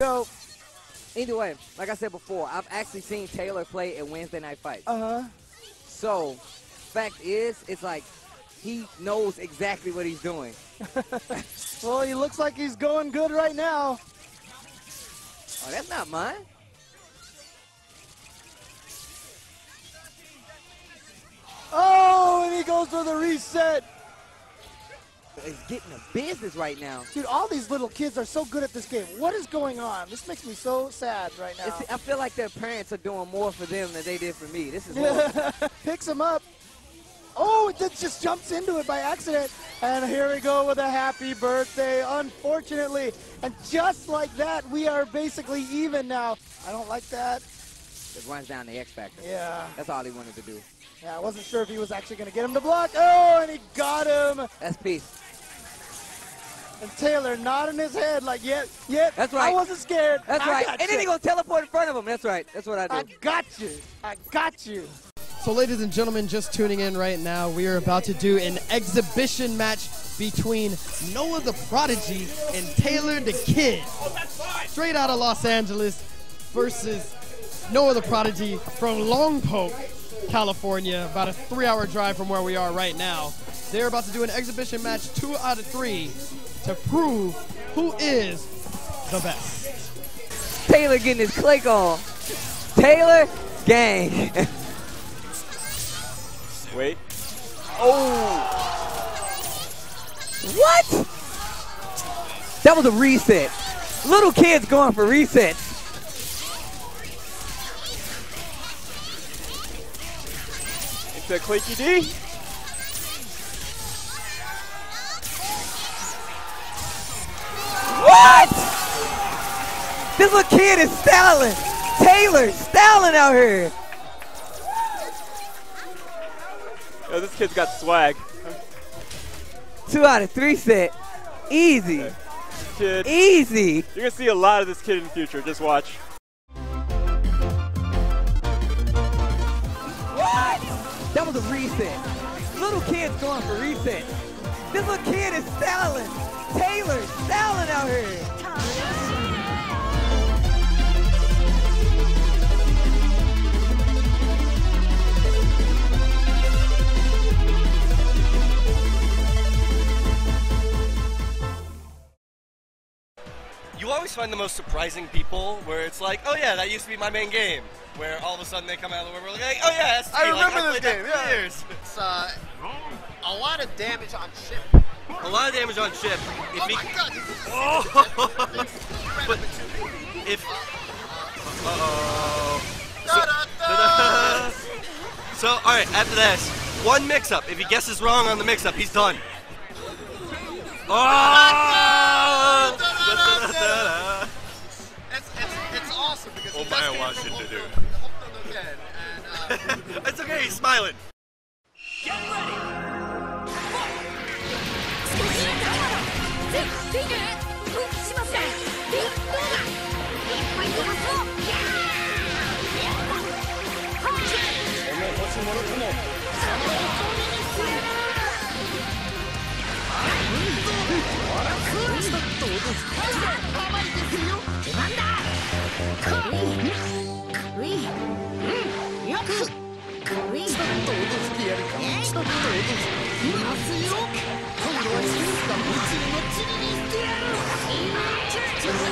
So, either way, like I said before, I've actually seen Taylor play at Wednesday Night Fights. So, fact is, it's like he knows exactly what he's doing. Well, he looks like he's going good right now. Oh, that's not mine. Oh, and he goes for the reset. He's getting a business right now. Dude, all these little kids are so good at this game. What is going on? This makes me so sad right now. It's, I feel like their parents are doing more for them than they did for me. This is horrible. Picks him up. Oh, it just jumps into it by accident. And here we go with a happy birthday, unfortunately. And just like that, we are basically even now. I don't like that. It runs down the X Factor. Yeah. That's all he wanted to do. Yeah, I wasn't sure if he was actually going to get him to block. Oh, and he got him. That's peace. And Taylor nodding his head like, yep. That's right. I wasn't scared. That's right. And then he going to teleport in front of him. That's right. That's what I do. I got you. I got you. So, ladies and gentlemen, just tuning in right now, we are about to do an exhibition match between Noah the Prodigy and Taylor the Kid. Oh, that's right. Straight out of Los Angeles versus Noah the Prodigy from Longpoke, California, about a 3-hour drive from where we are right now. They're about to do an exhibition match 2 out of 3 to prove who is the best. Taylor getting his click on. Taylor gang. Wait. Oh. What? That was a reset. Little kids going for resets. It's a quickie D. What? This little kid is styling. Taylor styling out here. Yo, this kid's got swag. 2 out of 3 set. Easy. Okay. Kid. Easy. You're going to see a lot of this kid in the future. Just watch. What? That was a reset. Little kid's going for reset. This little kid is styling. Taylor styling out here. You always find the most surprising people where it's like, oh yeah, that used to be my main game. Where all of a sudden they come out of the river like, oh yeah, that's me. I remember like, this game. Yeah. Years. It's a lot of damage on ship. A lot of damage on ship. Oh my god! Oh. But if... Uh-oh. So, alright, after this, one mix-up. If he guesses wrong on the mix-up, he's done. Oh! It's awesome because he does get it from Hope again. It's okay, he's smiling. Get ready!